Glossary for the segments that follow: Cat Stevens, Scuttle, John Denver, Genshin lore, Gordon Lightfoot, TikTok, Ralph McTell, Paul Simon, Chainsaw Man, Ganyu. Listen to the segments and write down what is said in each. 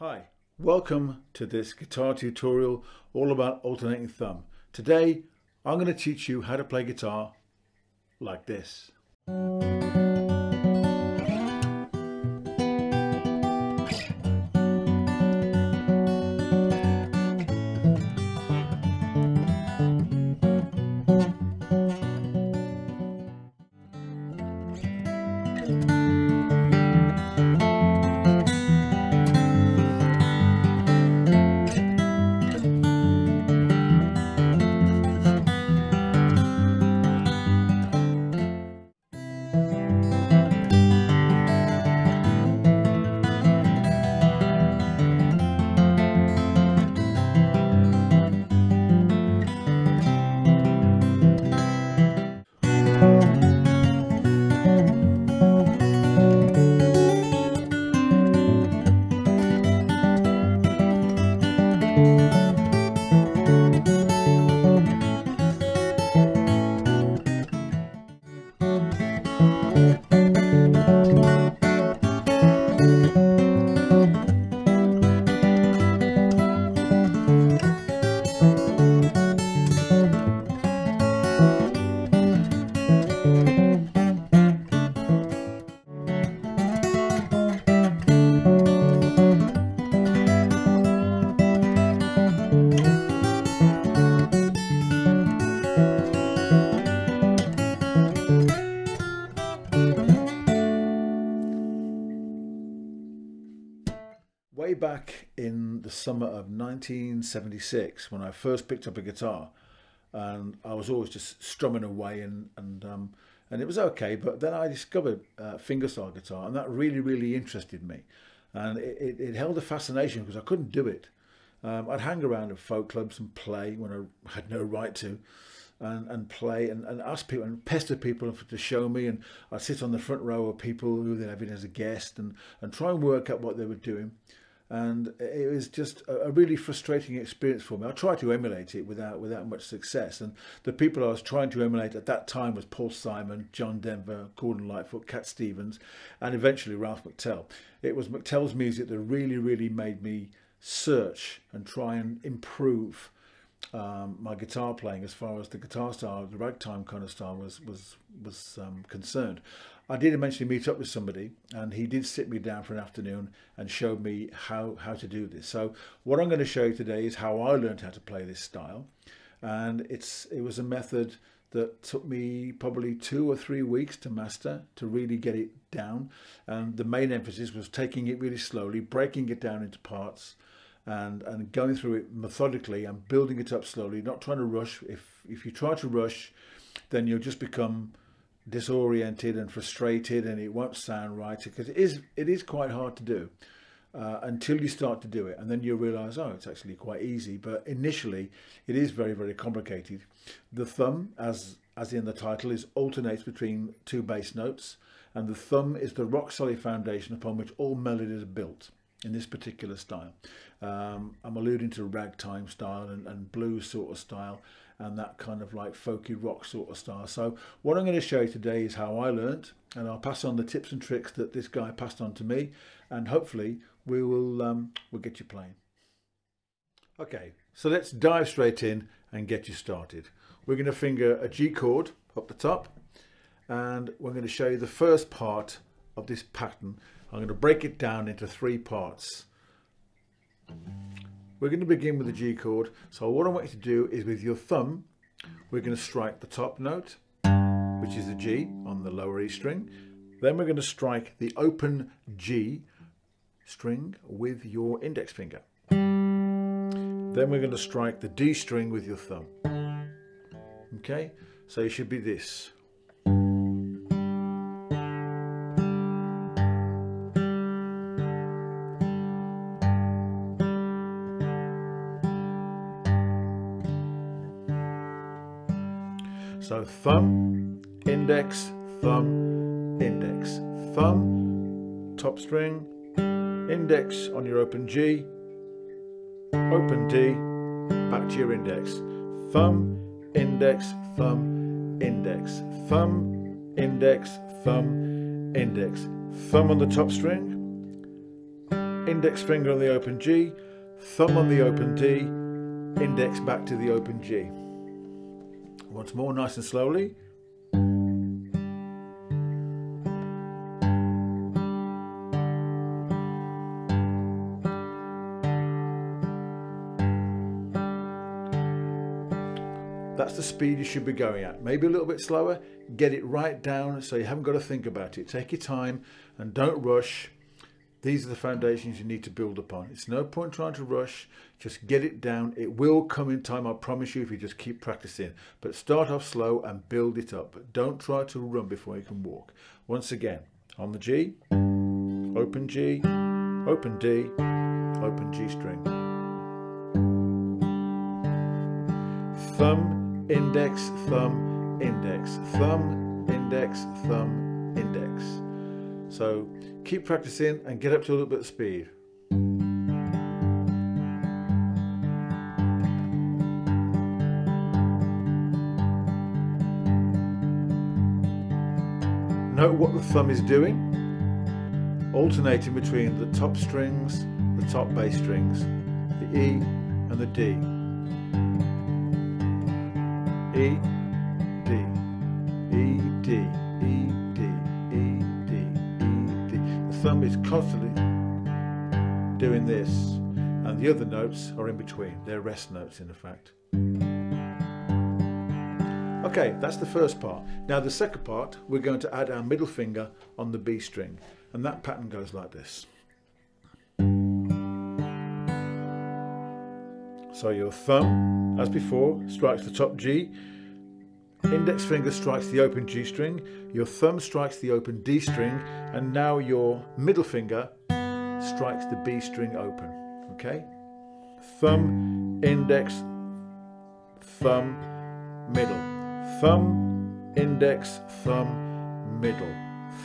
Hi, welcome to this guitar tutorial all about alternating thumb. Today I'm going to teach you how to play guitar like this. Way back in the summer of 1976, when I first picked up a guitar, and I was always just strumming away and it was okay, but then I discovered fingerstyle guitar, and that really interested me, and it held a fascination because I couldn't do it. I'd hang around at folk clubs and play when I had no right to, and play and ask people and pester people to show me, and I'd sit on the front row of people who they'd have in as a guest and try and work out what they were doing. And it was just a really frustrating experience for me. I tried to emulate it without much success. And the people I was trying to emulate at that time was Paul Simon, John Denver, Gordon Lightfoot, Cat Stevens, and eventually Ralph McTell. It was McTell's music that really made me search and try and improve my guitar playing as far as the guitar style, the ragtime kind of style was concerned. I did eventually meet up with somebody, and he did sit me down for an afternoon and showed me how to do this. So what I'm going to show you today is how I learned how to play this style, and it was a method that took me probably 2 or 3 weeks to master, to really get it down. And the main emphasis was taking it really slowly, breaking it down into parts, and going through it methodically and building it up slowly, not trying to rush. If you try to rush, then you'll just become disoriented and frustrated, and it won't sound right, because it is quite hard to do until you start to do it, and then you realize, oh, it's actually quite easy. But initially it is very complicated. The thumb, as in the title, is alternates between two bass notes, and the thumb is the rock solid foundation upon which all melodies are built in this particular style. I'm alluding to ragtime style and blues sort of style, and that kind of like folky rock sort of style. So what I'm going to show you today is how I learned, and I'll pass on the tips and tricks that this guy passed on to me, and hopefully we will we'll get you playing. Okay, so let's dive straight in and get you started. We're going to finger a G chord up the top, and we're going to show you the first part of this pattern. I'm going to break it down into 3 parts. We're going to begin with the G chord. So what I want you to do is, with your thumb, we're going to strike the top note, which is the G on the lower E string. Then we're going to strike the open G string with your index finger. Then we're going to strike the D string with your thumb. Okay, so it should be this. So thumb, index, thumb, index, thumb, top string, index on your open G, open D, back to your index, thumb, index, thumb, index, thumb, index, thumb, index, thumb on the top string, index finger on the open G, thumb on the open D, index back to the open G. Once more, nice and slowly. That's the speed you should be going at. Maybe a little bit slower. Get it right down so you haven't got to think about it. Take your time and don't rush. These are the foundations you need to build upon. It's no point trying to rush. Just get it down. It will come in time, I promise you, if you just keep practicing. But start off slow and build it up. But don't try to run before you can walk. Once again, on the G, open G, open D, open G string. Thumb, index, thumb, index, thumb, index, thumb, index. So keep practicing and get up to a little bit of speed. Note what the thumb is doing, alternating between the top strings, the top bass strings, the E and the D. E, D, E, D, E, D, E, D, E, D. The thumb is constantly doing this, and the other notes are in between. They're rest notes, in effect. Okay, that's the first part. Now the second part, we're going to add our middle finger on the B string, and that pattern goes like this. So your thumb, as before, strikes the top G, index finger strikes the open G string, your thumb strikes the open D string, and now your middle finger strikes the B string open, okay? Thumb, index, thumb, middle. Thumb, index, thumb, middle.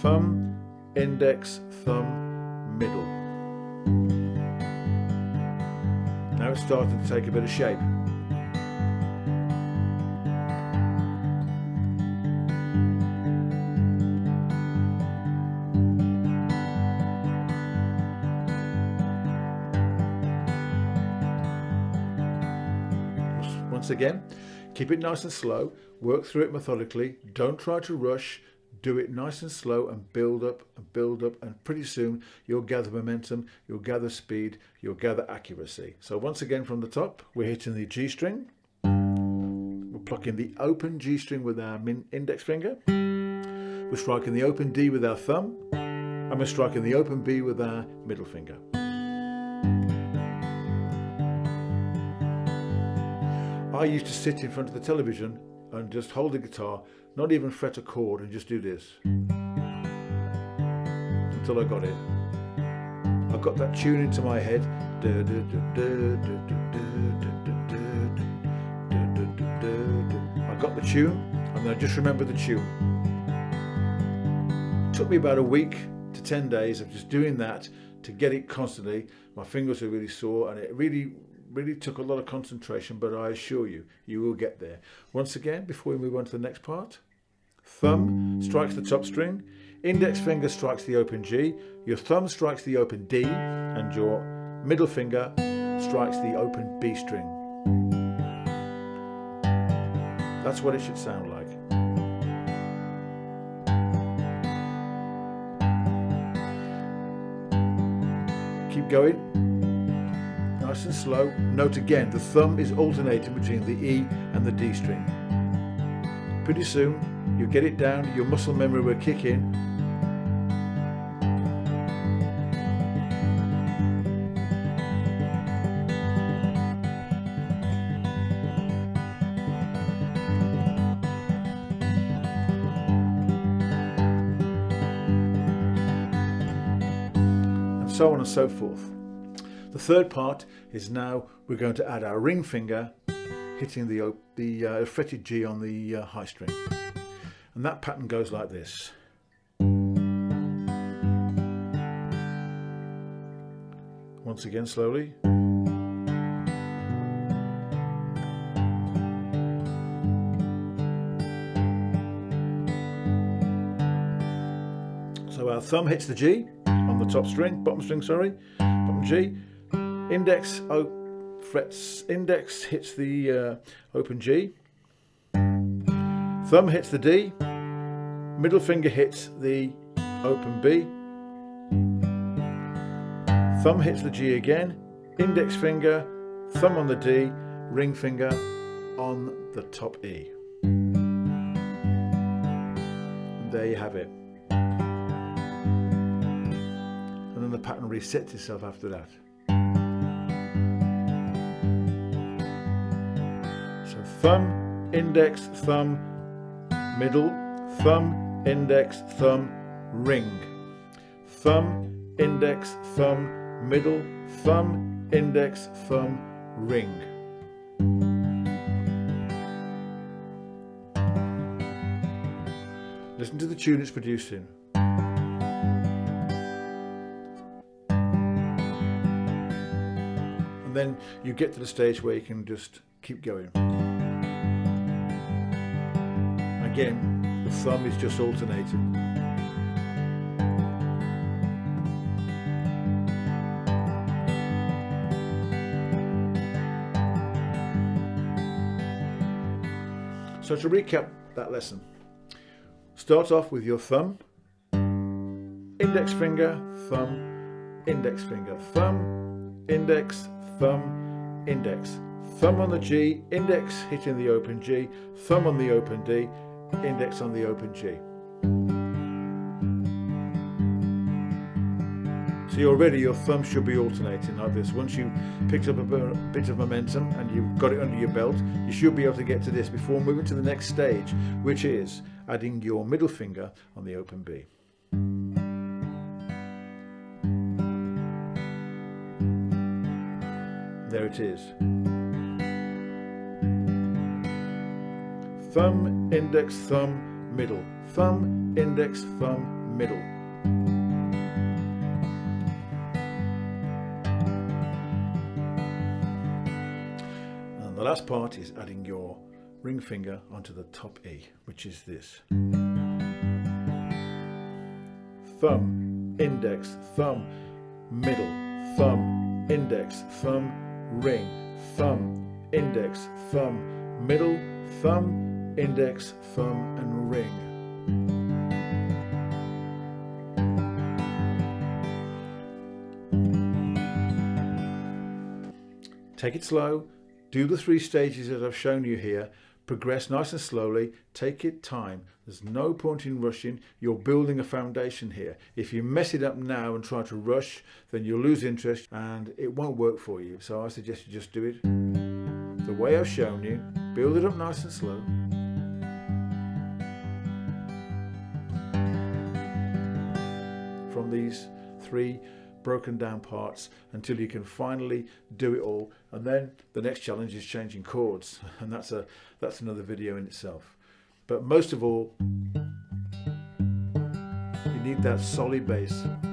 Thumb, index, thumb, middle. Now it's starting to take a bit of shape. Once again, keep it nice and slow, work through it methodically, don't try to rush, do it nice and slow and build up, and pretty soon you'll gather momentum, you'll gather speed, you'll gather accuracy. So once again from the top, we're hitting the G string. We're plucking the open G string with our index finger. We're striking the open D with our thumb, and we're striking the open B with our middle finger. I used to sit in front of the television and just hold the guitar, not even fret a chord, and just do this until I got it. I got that tune into my head. I got the tune and I just remembered the tune. It took me about a week to 10 days of just doing that to get it constantly. My fingers were really sore and it really took a lot of concentration, but I assure you, you will get there. Once again, before we move on to the next part, thumb strikes the top string, index finger strikes the open G, your thumb strikes the open D, and your middle finger strikes the open B string. That's what it should sound like. Keep going. Nice and slow. Note again, the thumb is alternating between the E and the D string. Pretty soon, you get it down, your muscle memory will kick in. And so on and so forth. The third part is now we're going to add our ring finger, hitting the fretted G on the high string. And that pattern goes like this. Once again, slowly. So our thumb hits the G on the top string, bottom string, sorry. G, index, frets, index hits the open G, thumb hits the D, middle finger hits the open B, thumb hits the G again, index finger, thumb on the D, ring finger on the top E. And there you have it. And then the pattern resets itself after that. So thumb, index, thumb, middle, thumb, index, thumb, ring. Thumb, index, thumb, middle, thumb, index, thumb, ring. Listen to the tune it's producing. And then you get to the stage where you can just keep going. Again, the thumb is just alternating. So to recap that lesson, start off with your thumb, index finger, thumb, index finger, thumb, index, thumb, index, thumb on the G, index hitting the open G, thumb on the open D, index on the open G. So already your thumb should be alternating like this. Once you've picked up a bit of momentum and you've got it under your belt, you should be able to get to this before moving to the next stage, which is adding your middle finger on the open B. There it is. Thumb, index, thumb, middle. Thumb, index, thumb, middle. And the last part is adding your ring finger onto the top E, which is this. Thumb, index, thumb, middle, thumb, index, thumb, ring, thumb, index, thumb, middle, thumb, index, thumb, and ring. Take it slow, do the three stages that I've shown you here. Progress nice and slowly, take your time. There's no point in rushing. You're building a foundation here. If you mess it up now and try to rush, then you'll lose interest and it won't work for you. So I suggest you just do it the way I've shown you. Build it up nice and slow. From these three broken down parts until you can finally do it all, and then the next challenge is changing chords, and that's another video in itself. But most of all, you need that solid bass.